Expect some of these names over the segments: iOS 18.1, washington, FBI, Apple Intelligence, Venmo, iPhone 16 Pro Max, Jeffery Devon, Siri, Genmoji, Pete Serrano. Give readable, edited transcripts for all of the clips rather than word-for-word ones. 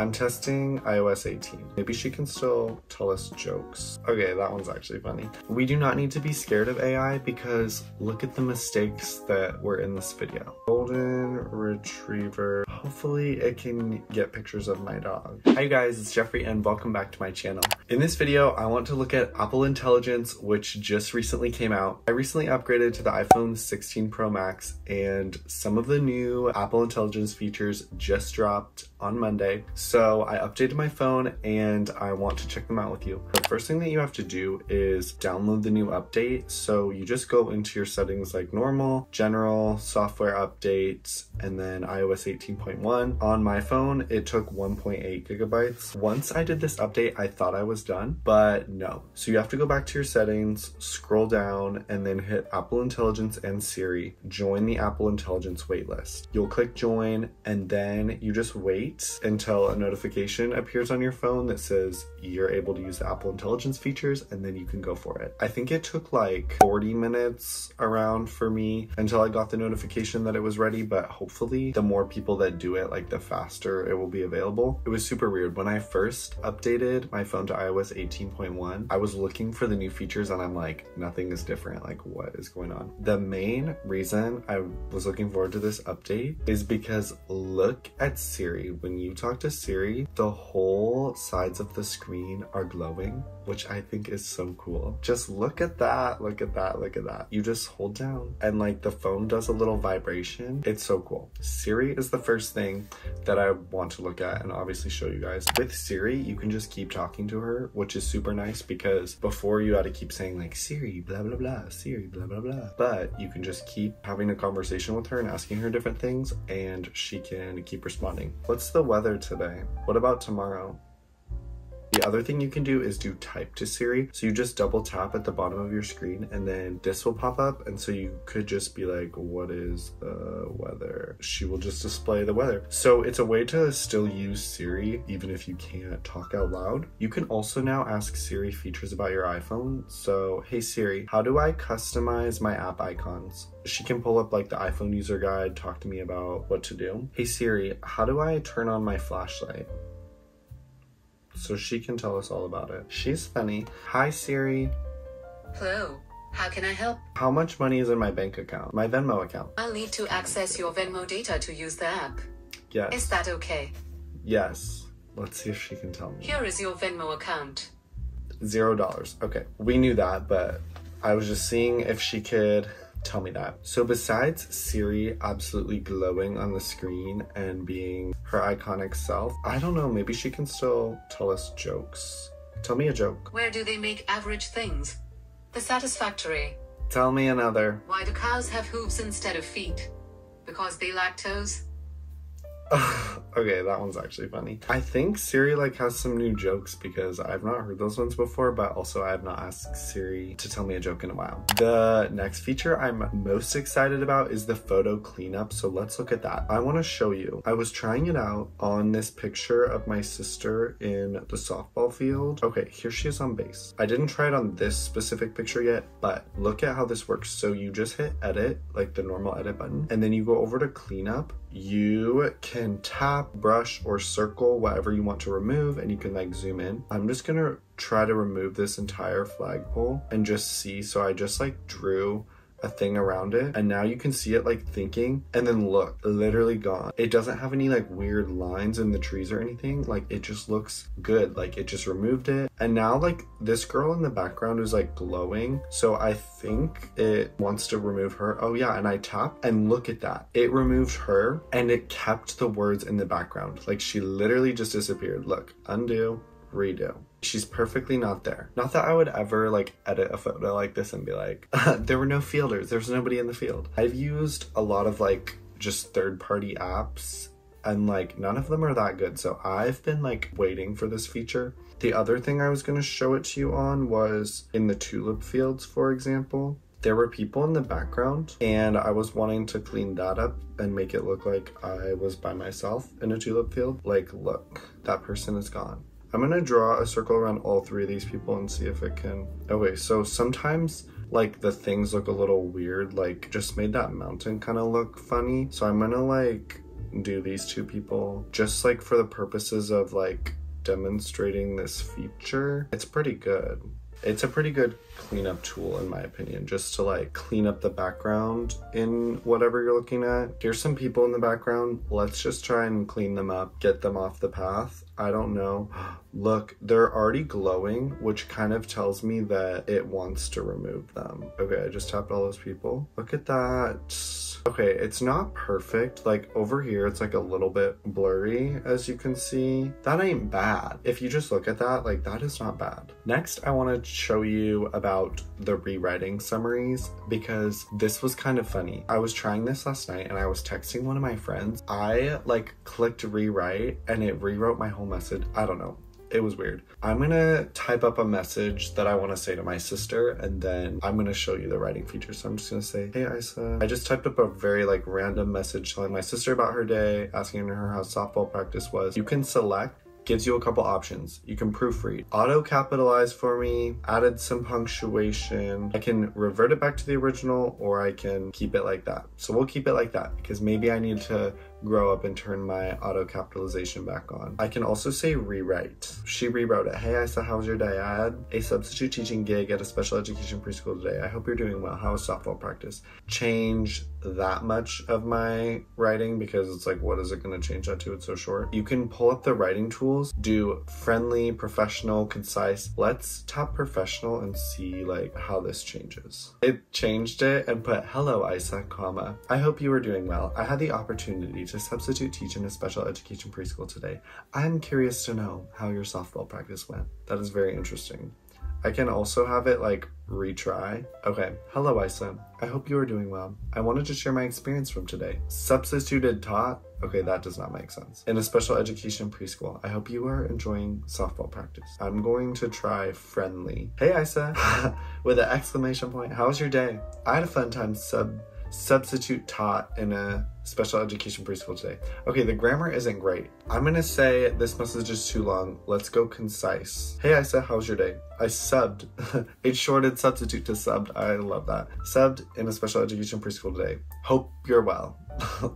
I'm testing iOS 18. Maybe she can still tell us jokes. Okay, that one's actually funny. We do not need to be scared of AI because look at the mistakes that were in this video. Golden Retriever. Hopefully it can get pictures of my dog. Hi you guys, it's Jeffrey and welcome back to my channel. In this video, I want to look at Apple Intelligence, which just recently came out. I recently upgraded to the iPhone 16 Pro Max and some of the new Apple Intelligence features just dropped on Monday. So I updated my phone and I want to check them out with you. The first thing that you have to do is download the new update. So you just go into your settings like normal, general, software updates, and then iOS 18.1. On my phone, it took 1.8 gigabytes. Once I did this update, I thought I was done, but no. So you have to go back to your settings, scroll down, and then hit Apple Intelligence and Siri, join the Apple Intelligence waitlist. You'll click join, and then you just wait until a notification appears on your phone that says you're able to use the Apple Intelligence features, and then you can go for it. I think it took like 40 minutes around for me until I got the notification that it was ready, but hopefully the more people that do it, like the faster it will be available. It was super weird. When I first updated my phone to iOS 18.1, I was looking for the new features and I'm like, nothing is different. Like, what is going on? The main reason I was looking forward to this update is because look at Siri. When you talk to Siri, the whole sides of the screen are glowing, which I think is so cool. Just look at that, look at that, look at that. You just hold down and like the phone does a little vibration. It's so cool. Siri is the first thing that I want to look at and obviously show you guys. With Siri, you can just keep talking to her, which is super nice because before you had to keep saying like Siri, blah, blah, blah, Siri, blah, blah, blah. But you can just keep having a conversation with her and asking her different things and she can keep responding. What's the weather today? What about tomorrow? The other thing you can do is do type to Siri. So you just double tap at the bottom of your screen and then this will pop up. And so you could just be like, what is the weather? She will just display the weather. So it's a way to still use Siri, even if you can't talk out loud. You can also now ask Siri features about your iPhone. So, hey Siri, how do I customize my app icons? She can pull up like the iPhone user guide, talk to me about what to do. Hey Siri, how do I turn on my flashlight? So she can tell us all about it. She's funny. Hi Siri. Hello, how can I help? How much money is in my bank account? My Venmo account. I'll need to access your Venmo data to use the app. Yes. Is that okay? Yes. Let's see if she can tell me. Here is your Venmo account. $0. Okay, we knew that, but I was just seeing if she could tell me that. So besides Siri absolutely glowing on the screen and being her iconic self, I don't know, maybe she can still tell us jokes. Tell me a joke. Where do they make average things? The satisfactory. Tell me another. Why do cows have hooves instead of feet? Because they lack toes? Okay, that one's actually funny. I think Siri like has some new jokes because I've not heard those ones before, but also I have not asked Siri to tell me a joke in a while. The next feature I'm most excited about is the photo cleanup. So let's look at that. I want to show you. I was trying it out on this picture of my sister in the softball field. Okay, here she is on base. I didn't try it on this specific picture yet, but look at how this works. So you just hit edit, like the normal edit button, and then you go over to cleanup. You can tap, brush, or circle whatever you want to remove, and you can like zoom in. I'm just gonna try to remove this entire flagpole and just see. So I just like drew a thing around it, and now you can see it like thinking, and then look, literally gone. It doesn't have any like weird lines in the trees or anything. Like it just looks good. Like it just removed it. And now like this girl in the background is like glowing. So I think it wants to remove her. Oh yeah, and I tap and look at that. It removed her and it kept the words in the background. Like she literally just disappeared. Look, undo, redo. She's perfectly not there. Not that I would ever like edit a photo like this and be like, there were no fielders, there's nobody in the field. I've used a lot of like just third-party apps and like none of them are that good. So I've been like waiting for this feature. The other thing I was gonna show it to you on was in the tulip fields, for example. There were people in the background and I was wanting to clean that up and make it look like I was by myself in a tulip field. Like, look, that person is gone. I'm gonna draw a circle around all three of these people and see if it can. Okay, so sometimes like the things look a little weird, like just made that mountain kind of look funny. So I'm gonna like do these two people just like for the purposes of like demonstrating this feature. It's pretty good. It's a pretty good cleanup tool in my opinion, just to like clean up the background in whatever you're looking at. Here's some people in the background. Let's just try and clean them up, get them off the path. I don't know. Look, they're already glowing, which kind of tells me that it wants to remove them. Okay, I just tapped all those people. Look at that. Okay, it's not perfect. Like over here, it's like a little bit blurry, as you can see. That ain't bad. If you just look at that, like that is not bad. Next, I want to show you about the rewriting summaries because this was kind of funny. I was trying this last night and I was texting one of my friends. I like clicked rewrite and it rewrote my whole message. I don't know. It was weird. I'm gonna type up a message that I wanna say to my sister and then I'm gonna show you the writing feature. So I'm just gonna say, hey Isa. I just typed up a very like random message telling my sister about her day, asking her how softball practice was. You can select, gives you a couple options. You can proofread, auto capitalize for me, added some punctuation. I can revert it back to the original or I can keep it like that. So we'll keep it like that because maybe I need to grow up and turn my auto capitalization back on. I can also say rewrite. She rewrote it. Hey Isa, how was your day? I had a substitute teaching gig at a special education preschool today. I hope you're doing well. How was softball practice? Change that much of my writing because it's like, what is it going to change that to? It's so short. You can pull up the writing tools, do friendly, professional, concise. Let's tap professional and see like how this changes. It changed it and put, hello Isa, comma. I hope you were doing well. I had the opportunity to substitute teach in a special education preschool today. I'm curious to know how your softball practice went. That is very interesting. I can also have it like retry. Okay, hello Isa. I hope you are doing well. I wanted to share my experience from today. Substituted taught. Okay, that does not make sense. In a special education preschool. I hope you are enjoying softball practice. I'm going to try friendly. Hey Isa, with an exclamation point. How was your day? I had a fun time substitute taught in a special education preschool today. Okay, the grammar isn't great. I'm gonna say this message is too long. Let's go concise. Hey Isa, how's your day? I subbed. It shorted substitute to subbed. I love that. Subbed in a special education preschool today. Hope you're well.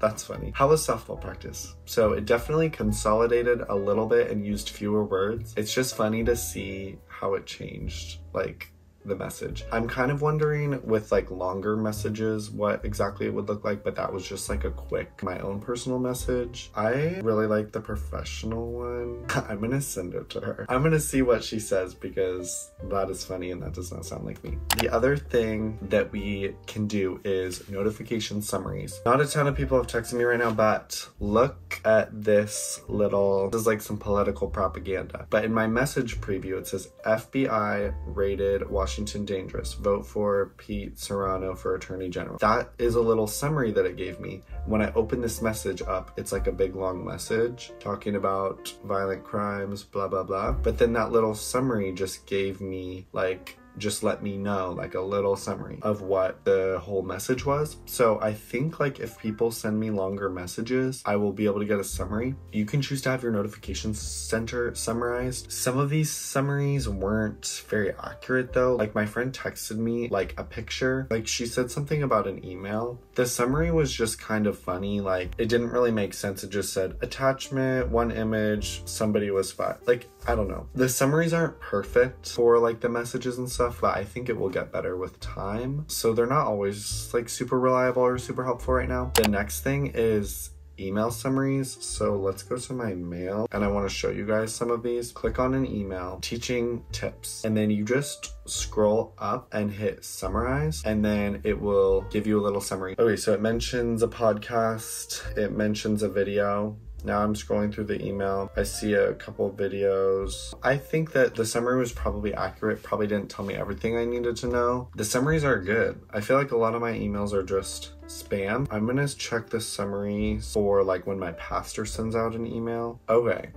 That's funny. How was softball practice? So it definitely consolidated a little bit and used fewer words. It's just funny to see how it changed. Like, the message. I'm kind of wondering with like longer messages what exactly it would look like, but that was just like a quick my own personal message. I really like the professional one. I'm gonna send it to her. I'm gonna see what she says because that is funny and that does not sound like me. The other thing that we can do is notification summaries. Not a ton of people have texted me right now, but look at this little, this is like some political propaganda. But in my message preview, it says FBI raided Washington dangerous. Vote for Pete Serrano for Attorney General. That is a little summary that it gave me. When I open this message up, it's like a big long message talking about violent crimes, blah, blah, blah. But then that little summary just gave me like, just let me know, like a little summary of what the whole message was. So I think like if people send me longer messages, I will be able to get a summary. You can choose to have your notification center summarized. Some of these summaries weren't very accurate though. Like my friend texted me like a picture, like she said something about an email. The summary was just kind of funny. Like it didn't really make sense. It just said attachment, one image, somebody was fired. Like, I don't know. The summaries aren't perfect for like the messages and stuff, but I think it will get better with time. So they're not always like super reliable or super helpful right now. The next thing is email summaries. So let's go to my mail and I want to show you guys some of these. Click on an email, teaching tips, and then you just scroll up and hit summarize and then it will give you a little summary. Okay, so it mentions a podcast, it mentions a video. Now I'm scrolling through the email. I see a couple of videos. I think that the summary was probably accurate, probably didn't tell me everything I needed to know. The summaries are good. I feel like a lot of my emails are just spam. I'm gonna check the summary for like when my pastor sends out an email. Okay.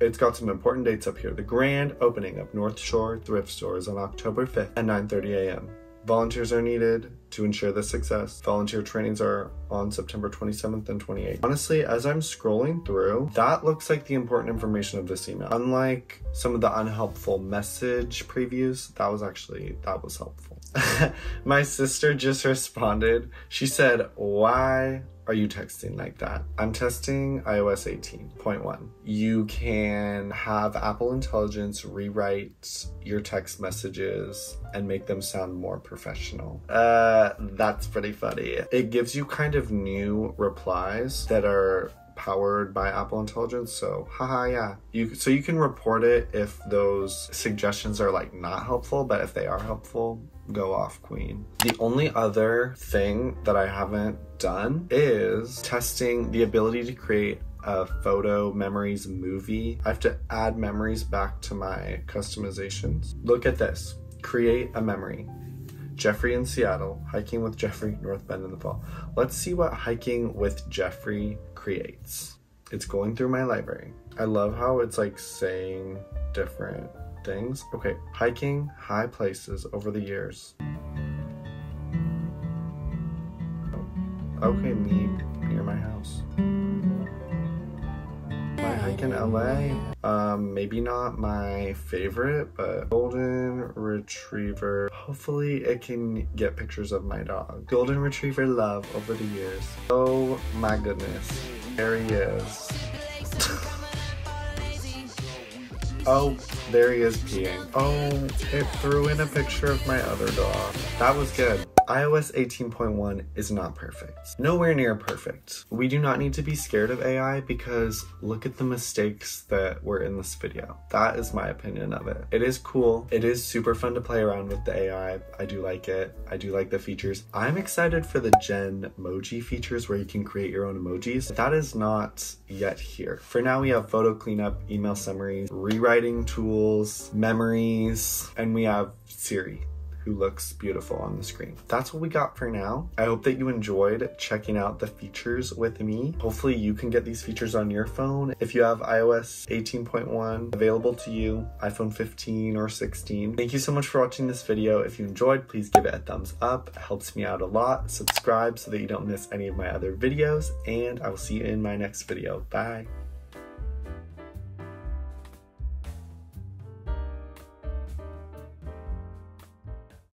It's got some important dates up here. The grand opening of North Shore Thrift Stores on October 5th at 9:30 a.m. Volunteers are needed to ensure the success. Volunteer trainings are on September 27th and 28th. Honestly, as I'm scrolling through, that looks like the important information of this email. Unlike some of the unhelpful message previews, that was helpful. My sister just responded. She said, "Why are you texting like that?" I'm testing iOS 18.1. You can have Apple Intelligence rewrite your text messages and make them sound more professional. That's pretty funny. It gives you kind of new replies that are powered by Apple Intelligence, so haha, yeah. So you can report it if those suggestions are like not helpful, but if they are helpful, go off, queen. The only other thing that I haven't done is testing the ability to create a photo memories movie. I have to add memories back to my customizations. Look at this, create a memory. Jeffrey in Seattle, hiking with Jeffrey, North Bend in the fall. Let's see what hiking with Jeffrey creates. It's going through my library. I love how it's like saying different things. Okay, hiking high places over the years. Okay, me near my house. My hike in LA. Maybe not my favorite, but golden retriever. Hopefully it can get pictures of my dog. Golden retriever love over the years. Oh my goodness. There he is. Oh, there he is peeing. Oh, it threw in a picture of my other dog. That was good. iOS 18.1 is not perfect. Nowhere near perfect. We do not need to be scared of AI because look at the mistakes that were in this video. That is my opinion of it. It is cool. It is super fun to play around with the AI. I do like it. I do like the features. I'm excited for the Genmoji features where you can create your own emojis. That is not yet here. For now, we have photo cleanup, email summaries, rewriting tools, memories, and we have Siri, who looks beautiful on the screen. That's what we got for now. I hope that you enjoyed checking out the features with me. Hopefully you can get these features on your phone. If you have iOS 18.1 available to you, iPhone 15 or 16. Thank you so much for watching this video. If you enjoyed, please give it a thumbs up. It helps me out a lot. Subscribe so that you don't miss any of my other videos, and I will see you in my next video. Bye.